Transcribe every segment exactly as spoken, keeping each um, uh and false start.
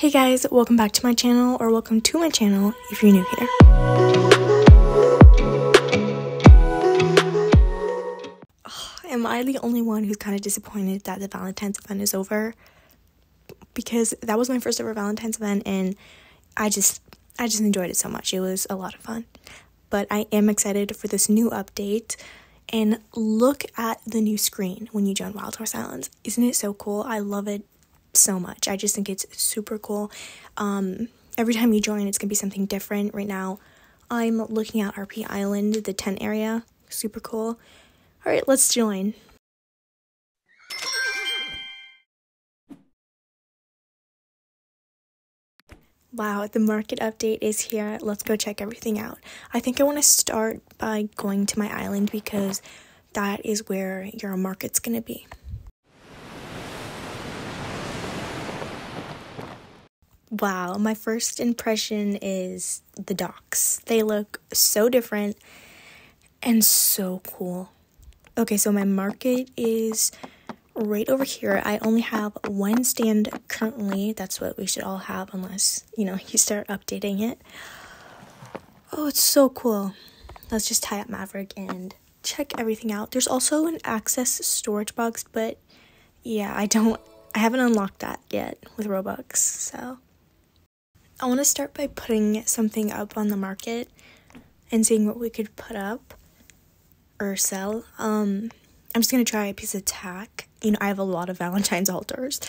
Hey guys, welcome back to my channel, or welcome to my channel if you're new here. Oh, am I the only one who's kind of disappointed that the Valentine's event is over? Because that was my first ever Valentine's event and I just I just enjoyed it so much. It was a lot of fun. But I am excited for this new update. And look at the new screen when you join Wild Horse Islands. Isn't it so cool? I love it so much. I just think it's super cool. Um, every time you join, it's going to be something different. Right now, I'm looking at R P Island, the tent area. Super cool. All right, let's join. Wow, the market update is here. Let's go check everything out. I think I want to start by going to my island because that is where your market's going to be. Wow, my first impression is the docks. They look so different and so cool. Okay, so my market is right over here. I only have one stand currently. That's what we should all have unless, you know, you start updating it. Oh, it's so cool. Let's just tie up Maverick and check everything out. There's also an access storage box, but yeah, I don't, I haven't unlocked that yet with Robux, so. I want to start by putting something up on the market and seeing what we could put up or sell. Um, I'm just going to try a piece of tack. You know, I have a lot of Valentine's halters.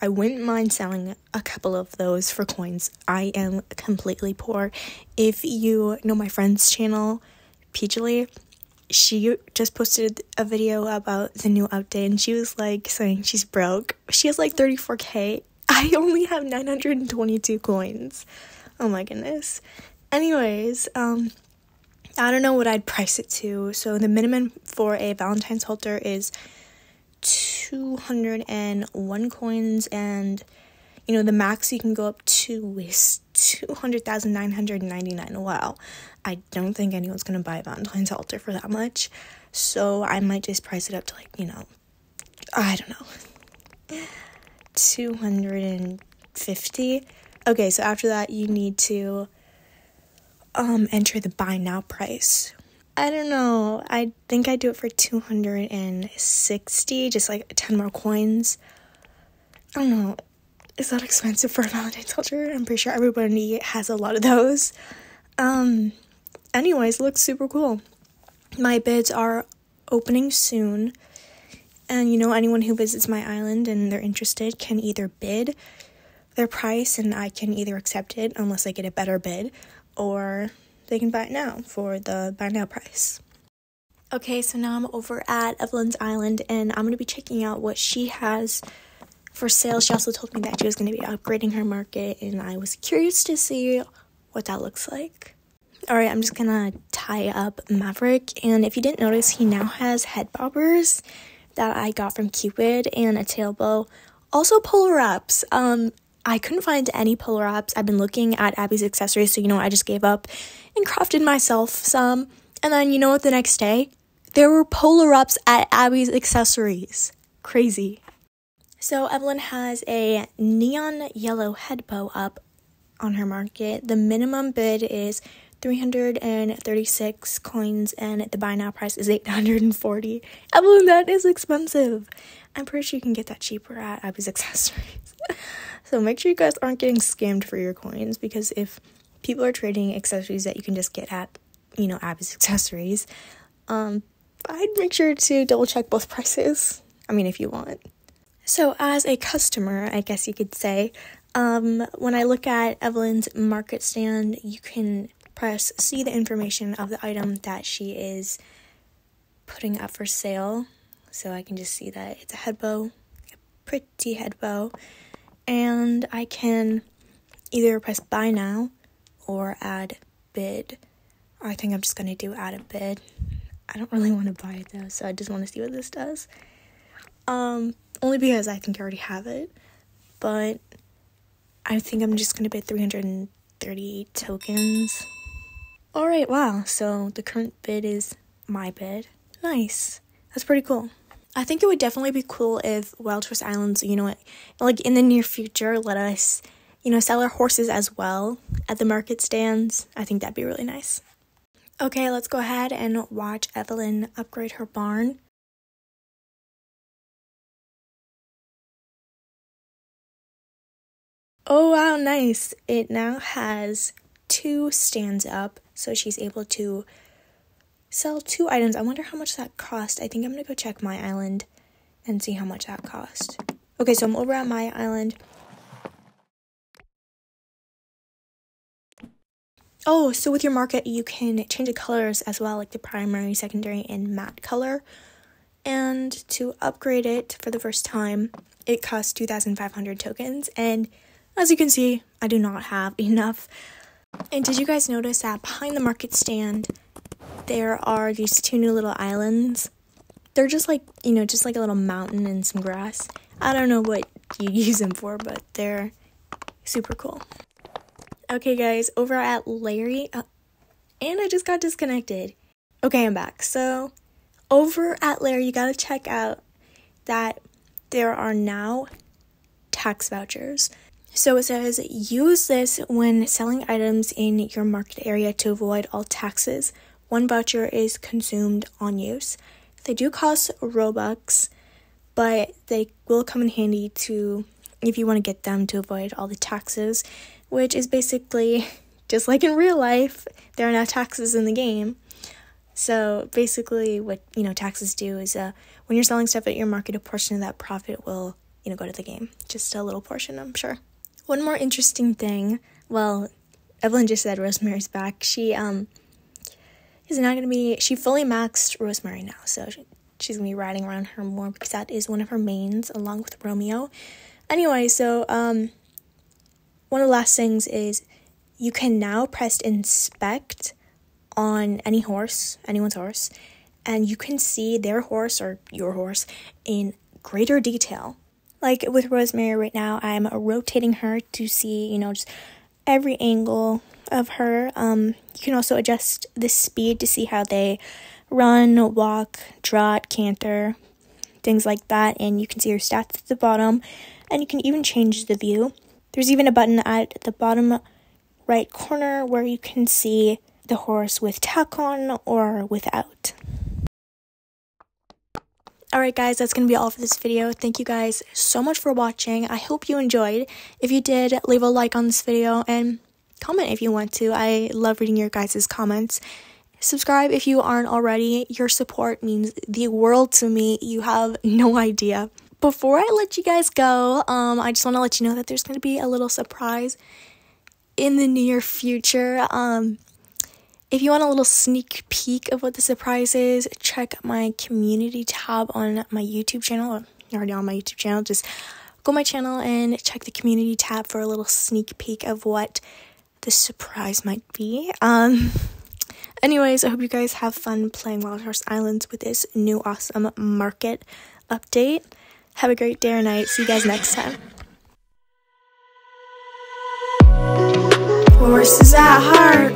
I wouldn't mind selling a couple of those for coins. I am completely poor. If you know my friend's channel, Peachelly, she just posted a video about the new update and she was like saying she's broke. She has like thirty-four K. I only have nine hundred twenty-two coins. Oh my goodness. Anyways, um... I don't know what I'd price it to. So the minimum for a Valentine's halter is two hundred one coins, and you know the max you can go up to is two hundred thousand nine hundred ninety-nine. Wow, I don't think anyone's gonna buy a Valentine's halter for that much. So I might just price it up to, like, you know, I don't know, two hundred fifty. Okay, so after that you need to Um, enter the buy now price. I don't know. I think I do it for two hundred sixty, just like ten more coins. I don't know. Is that expensive for a Valentine's halter? I'm pretty sure everybody has a lot of those. Um, anyways, looks super cool. My bids are opening soon. And you know, anyone who visits my island and they're interested can either bid their price and I can either accept it unless I get a better bid, or they can buy it now for the buy now price. Okay, so now I'm over at Evelyn's Island and I'm going to be checking out what she has for sale. She also told me that she was going to be upgrading her market and I was curious to see what that looks like. Alright, I'm just going to tie up Maverick, and if you didn't notice, he now has head bobbers that I got from Cupid and a tail bow. Also polar ups. Um... I couldn't find any polar ups. I've been looking at Abby's Accessories, so you know I just gave up and crafted myself some. And then you know what? The next day, there were polar ups at Abby's Accessories. Crazy. So Evelyn has a neon yellow head bow up on her market. The minimum bid is three hundred thirty-six coins, and the buy now price is eight hundred forty. Evelyn, that is expensive. I'm pretty sure you can get that cheaper at Abby's Accessories. So make sure you guys aren't getting scammed for your coins, because if people are trading accessories that you can just get at, you know, Abby's Accessories, um, I'd make sure to double check both prices. I mean, if you want. So as a customer, I guess you could say, um, when I look at Evelyn's market stand, you can press see the information of the item that she is putting up for sale. So I can just see that it's a head bow, a pretty head bow. And I can either press buy now or add bid. I think I'm just going to do add a bid. I don't really want to buy it though, so I just want to see what this does. Um, only because I think I already have it. But I think I'm just going to bid three hundred thirty-eight tokens. Alright, wow. So the current bid is my bid. Nice. That's pretty cool. I think it would definitely be cool if Wild Horse Islands, you know, like in the near future, let us, you know, sell our horses as well at the market stands. I think that'd be really nice. Okay, let's go ahead and watch Evelyn upgrade her barn. Oh wow, nice. It now has two stands up, so she's able to sell two items. I wonder how much that cost. I think I'm gonna go check my island and see how much that cost. Okay, so I'm over at my island. Oh, so with your market, you can change the colors as well, like the primary, secondary, and matte color. And to upgrade it for the first time, it costs two thousand five hundred tokens, and as you can see, I do not have enough. And did you guys notice that behind the market stand, there are these two new little islands? They're just like, you know, just like a little mountain and some grass. I don't know what you use them for, but they're super cool. Okay, guys, over at Larry, uh, and I just got disconnected. Okay, I'm back. So over at Larry, you gotta check out that there are now tax vouchers. So it says, use this when selling items in your market area to avoid all taxes. One voucher is consumed on use. They do cost Robux, but they will come in handy to if you want to get them to avoid all the taxes, which is basically just like in real life, there are now taxes in the game. So basically what, you know, taxes do is uh, when you're selling stuff at your market, a portion of that profit will, you know, go to the game. Just a little portion, I'm sure. One more interesting thing, well, Evelyn just said Rosemary's back. She um is not going to be, she fully maxed Rosemary now, so she, she's going to be riding around her more because that is one of her mains along with Romeo. Anyway, so um, one of the last things is you can now press inspect on any horse, anyone's horse, and you can see their horse or your horse in greater detail. Like with Rosemary right now, I'm rotating her to see, you know, just every angle of her. Um, you can also adjust the speed to see how they run, walk, trot, canter, things like that. And you can see your stats at the bottom, and you can even change the view. There's even a button at the bottom right corner where you can see the horse with tack on or without. Alright guys, that's going to be all for this video. Thank you guys so much for watching. I hope you enjoyed. If you did, leave a like on this video and comment if you want to. I love reading your guys' comments. Subscribe if you aren't already. Your support means the world to me. You have no idea. Before I let you guys go, um, I just want to let you know that there's going to be a little surprise in the near future. Um... If you want a little sneak peek of what the surprise is, check my community tab on my YouTube channel. You're already on my YouTube channel. Just go to my channel and check the community tab for a little sneak peek of what the surprise might be. Um, anyways, I hope you guys have fun playing Wild Horse Islands with this new awesome market update. Have a great day or night. See you guys next time. Horses at heart.